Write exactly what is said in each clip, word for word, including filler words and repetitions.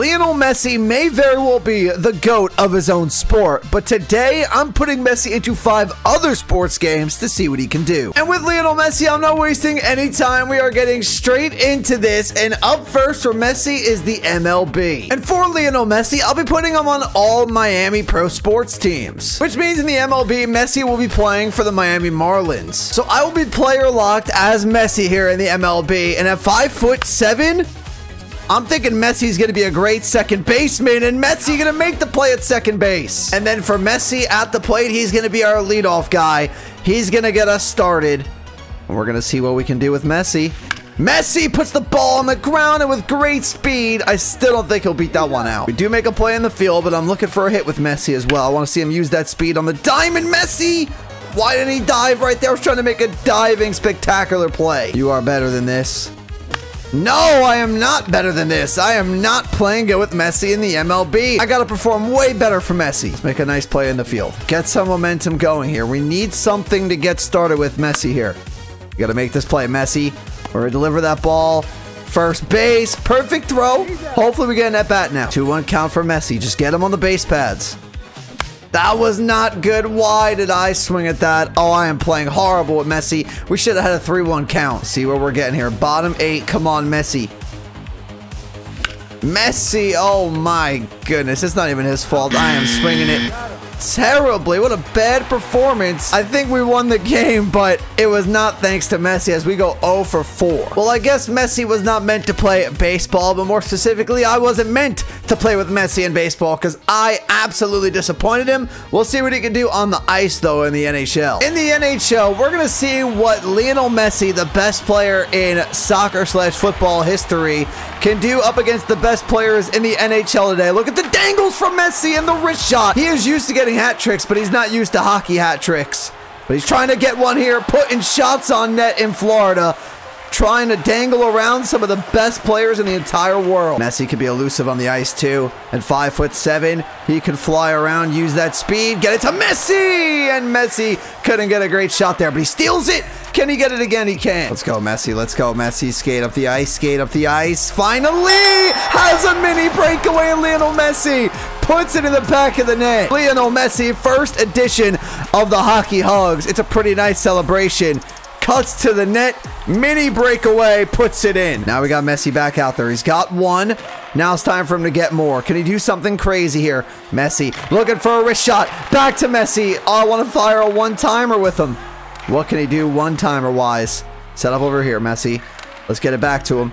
Lionel Messi may very well be the GOAT of his own sport, but today I'm putting Messi into five other sports games to see what he can do. And with Lionel Messi, I'm not wasting any time. We are getting straight into this, and up first for Messi is the M L B. And for Lionel Messi, I'll be putting him on all Miami pro sports teams, which means in the M L B, Messi will be playing for the Miami Marlins. So I will be player locked as Messi here in the M L B, and at five foot seven, I'm thinking Messi's going to be a great second baseman, and Messi going to make the play at second base. And then for Messi at the plate, he's going to be our leadoff guy. He's going to get us started, and we're going to see what we can do with Messi. Messi puts the ball on the ground, and with great speed, I still don't think he'll beat that one out. We do make a play in the field, but I'm looking for a hit with Messi as well. I want to see him use that speed on the diamond, Messi! Why didn't he dive right there? I was trying to make a diving spectacular play. You are better than this. No, I am not better than this. I am not playing good with Messi in the M L B. I got to perform way better for Messi. Let's make a nice play in the field. Get some momentum going here. We need something to get started with Messi here. You got to make this play, Messi. We're going to deliver that ball. First base. Perfect throw. Hopefully we get an at-bat now. two one count for Messi. Just get him on the base pads. That was not good. Why did I swing at that? Oh, I am playing horrible with Messi. We should have had a three one count. See what we're getting here. Bottom eight. Come on, Messi. Messi. Oh, my goodness. It's not even his fault. I am swinging it terribly. What a bad performance. I think we won the game, but it was not thanks to Messi as we go oh for four. Well, I guess Messi was not meant to play baseball, but more specifically, I wasn't meant to play with Messi in baseball because I absolutely disappointed him. We'll see what he can do on the ice, though, in the N H L. In the N H L, we're going to see what Lionel Messi, the best player in soccer slash football history, can do up against the best players in the N H L today. Look at the dangles from Messi and the wrist shot. He is used to getting hat tricks, but he's not used to hockey hat tricks. But he's trying to get one here, putting shots on net in Florida, trying to dangle around some of the best players in the entire world. Messi could be elusive on the ice too. At five foot seven, he could fly around, use that speed, get it to Messi, and Messi couldn't get a great shot there, but he steals it. Can he get it again? He can. Let's go, Messi. Let's go, Messi. Skate up the ice. Skate up the ice. Finally has a mini breakaway. Lionel Messi puts it in the back of the net. Lionel Messi, first edition of the Hockey Hugs. It's a pretty nice celebration. Cuts to the net, mini breakaway, puts it in. Now we got Messi back out there. He's got one. Now it's time for him to get more. Can he do something crazy here? Messi looking for a wrist shot. Back to Messi. Oh, I want to fire a one-timer with him. What can he do one-timer-wise? Set up over here, Messi. Let's get it back to him.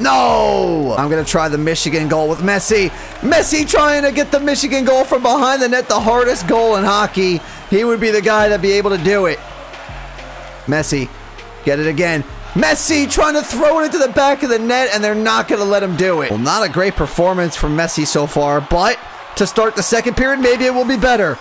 No! I'm going to try the Michigan goal with Messi. Messi trying to get the Michigan goal from behind the net, the hardest goal in hockey. He would be the guy that'd be able to do it. Messi, get it again. Messi trying to throw it into the back of the net, and they're not going to let him do it. Well, not a great performance from Messi so far, but to start the second period, maybe it will be better.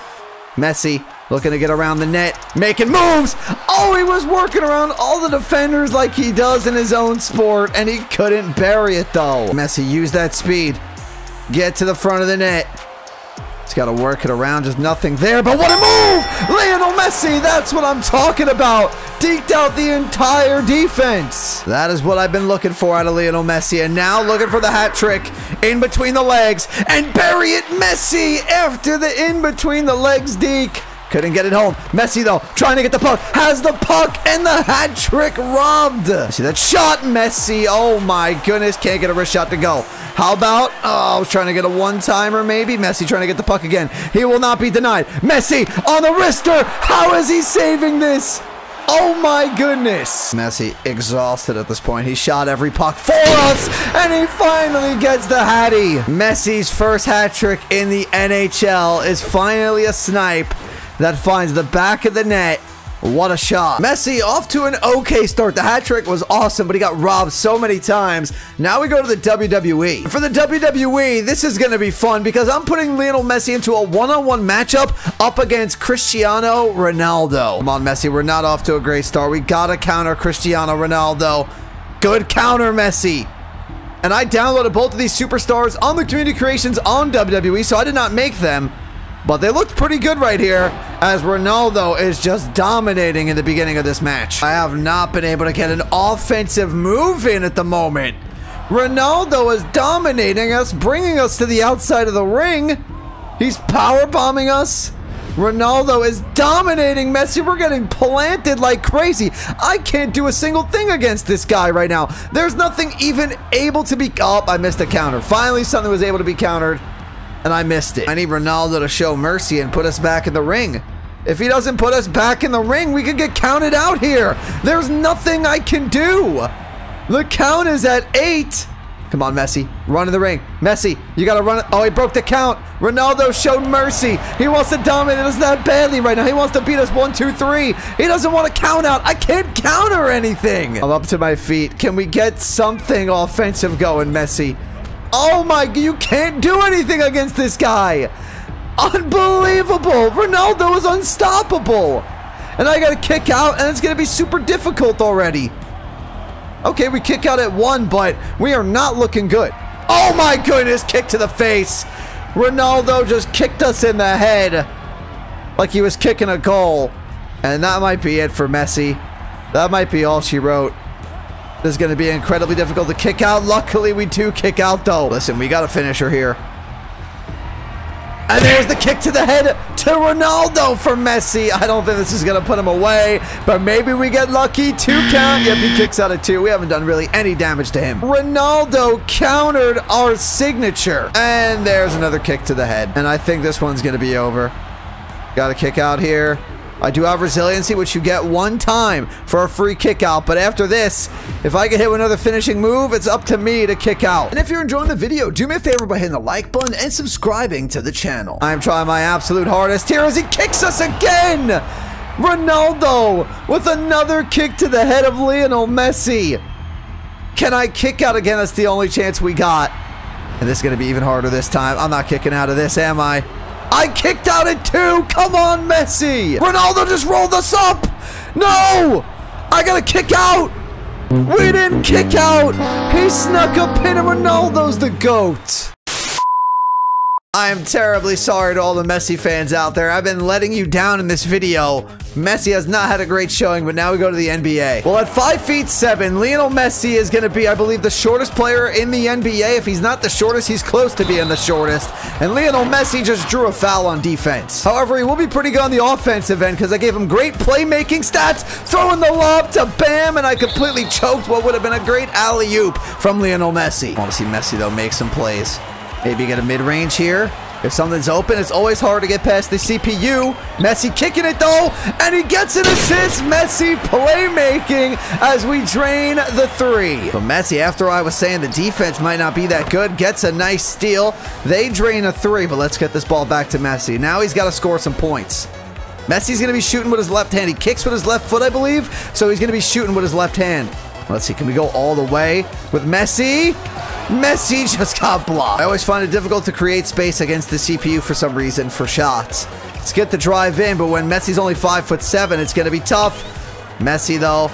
Messi looking to get around the net, making moves. Oh, he was working around all the defenders like he does in his own sport, and he couldn't bury it, though. Messi used that speed. Get to the front of the net. He's got to work it around. Just nothing there, but what a move! Lionel Messi, that's what I'm talking about. Deked out the entire defense. That is what I've been looking for out of Lionel Messi, and now looking for the hat trick in between the legs, and bury it, Messi, after the in between the legs deke. Couldn't get it home. Messi, though, trying to get the puck. Has the puck, and the hat trick robbed. See that shot, Messi. Oh, my goodness. Can't get a wrist shot to go. How about, oh, I was trying to get a one-timer, maybe. Messi trying to get the puck again. He will not be denied. Messi on the wrister. How is he saving this? Oh, my goodness. Messi exhausted at this point. He shot every puck for us, and he finally gets the hattie. Messi's first hat trick in the N H L is finally a snipe that finds the back of the net. What a shot. Messi off to an okay start. The hat trick was awesome, but he got robbed so many times. Now we go to the W W E. For the W W E, this is going to be fun because I'm putting Lionel Messi into a one-on-one matchup up against Cristiano Ronaldo. Come on, Messi. We're not off to a great start. We got to counter Cristiano Ronaldo. Good counter, Messi. And I downloaded both of these superstars on the community creations on W W E, so I did not make them. But they looked pretty good right here as Ronaldo is just dominating in the beginning of this match. I have not been able to get an offensive move in at the moment. Ronaldo is dominating us, bringing us to the outside of the ring. He's powerbombing us. Ronaldo is dominating Messi. We're getting planted like crazy. I can't do a single thing against this guy right now. There's nothing even able to be... Oh, I missed a counter. Finally, something was able to be countered, and I missed it. I need Ronaldo to show mercy and put us back in the ring. If he doesn't put us back in the ring, we could get counted out here. There's nothing I can do. The count is at eight. Come on, Messi. Run in the ring. Messi, you got to run. Oh, he broke the count. Ronaldo showed mercy. He wants to dominate us that badly right now. He wants to beat us one, two, three. He doesn't want to count out. I can't counter anything. I'm up to my feet. Can we get something offensive going, Messi? Oh, my. You can't do anything against this guy. Unbelievable. Ronaldo is unstoppable. And I got to kick out, and it's going to be super difficult already. Okay, we kick out at one, but we are not looking good. Oh my goodness, kick to the face. Ronaldo just kicked us in the head like he was kicking a goal. And that might be it for Messi. That might be all she wrote. This is going to be incredibly difficult to kick out. Luckily, we do kick out, though. Listen, we got a finisher here. And there's the kick to the head to Ronaldo for Messi. I don't think this is going to put him away, but maybe we get lucky. Two count. Yep, he kicks out of two. We haven't done really any damage to him. Ronaldo countered our signature. And there's another kick to the head. And I think this one's going to be over. Got to kick out here. I do have resiliency, which you get one time for a free kick out. But after this, if I get hit with another finishing move, it's up to me to kick out. And if you're enjoying the video, do me a favor by hitting the like button and subscribing to the channel. I'm trying my absolute hardest here as he kicks us again. Ronaldo with another kick to the head of Lionel Messi. Can I kick out again? That's the only chance we got. And this is going to be even harder this time. I'm not kicking out of this, am I? I kicked out at two. Come on, Messi. Ronaldo just rolled us up. No. I got to kick out. We didn't kick out. He snuck a pin and Ronaldo's the GOAT. I am terribly sorry to all the Messi fans out there. I've been letting you down in this video. Messi has not had a great showing, but now we go to the N B A. Well, at five feet seven, Lionel Messi is going to be, I believe, the shortest player in the N B A. If he's not the shortest, he's close to being the shortest. And Lionel Messi just drew a foul on defense. However, he will be pretty good on the offensive end because I gave him great playmaking stats, throwing the lob to Bam, and I completely choked what would have been a great alley-oop from Lionel Messi. I want to see Messi, though, make some plays. Maybe get a mid-range here. If something's open, it's always hard to get past the C P U. Messi kicking it, though, and he gets an assist. Messi playmaking as we drain the three. But Messi, after I was saying the defense might not be that good, gets a nice steal. They drain a three, but let's get this ball back to Messi. Now he's got to score some points. Messi's going to be shooting with his left hand. He kicks with his left foot, I believe, so he's going to be shooting with his left hand. Let's see, can we go all the way with Messi? Messi just got blocked. I always find it difficult to create space against the C P U for some reason for shots. Let's get the drive in, but when Messi's only five foot seven, it's going to be tough. Messi, though.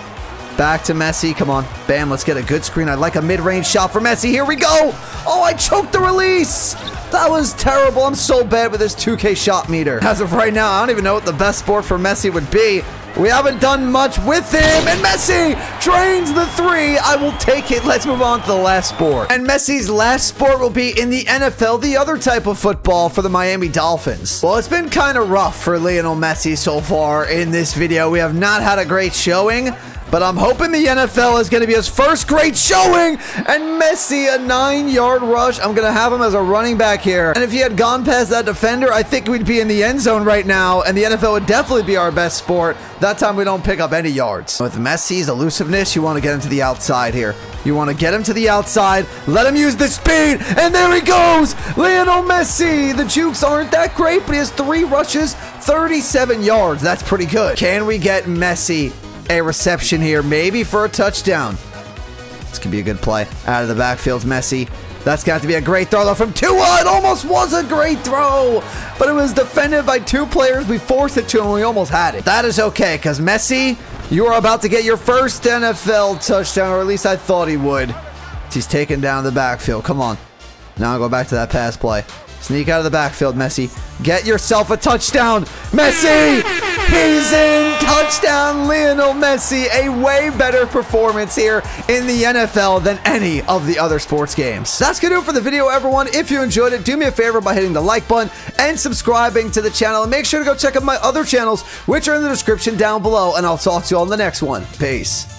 Back to Messi. Come on. Bam, let's get a good screen. I'd like a mid-range shot for Messi. Here we go. Oh, I choked the release. That was terrible. I'm so bad with this two K shot meter. As of right now, I don't even know what the best sport for Messi would be. We haven't done much with him, and Messi drains the three. I will take it. Let's move on to the last sport. And Messi's last sport will be in the N F L, the other type of football for the Miami Dolphins. Well, it's been kind of rough for Lionel Messi so far in this video. We have not had a great showing, but I'm hoping the N F L is going to be his first great showing. And Messi, a nine-yard rush. I'm going to have him as a running back here. And if he had gone past that defender, I think we'd be in the end zone right now. And the N F L would definitely be our best sport. That time we don't pick up any yards. With Messi's elusiveness, you want to get him to the outside here. You want to get him to the outside. Let him use the speed. And there he goes. Lionel Messi. The jukes aren't that great, but he has three rushes, thirty-seven yards. That's pretty good. Can we get Messi a reception here, maybe for a touchdown? This could be a good play. Out of the backfield, Messi. That's got to be a great throw, though, from Tua. It almost was a great throw, but it was defended by two players. We forced it to him, and we almost had it. That is okay, because Messi, you are about to get your first N F L touchdown, or at least I thought he would. He's taken down the backfield. Come on. Now I'll go back to that pass play. Sneak out of the backfield, Messi. Get yourself a touchdown. Messi! He's in. Touchdown, Lionel Messi. A way better performance here in the N F L than any of the other sports games. That's going to do it for the video, everyone. If you enjoyed it, do me a favor by hitting the like button and subscribing to the channel. And make sure to go check out my other channels, which are in the description down below. And I'll talk to you all in the next one. Peace.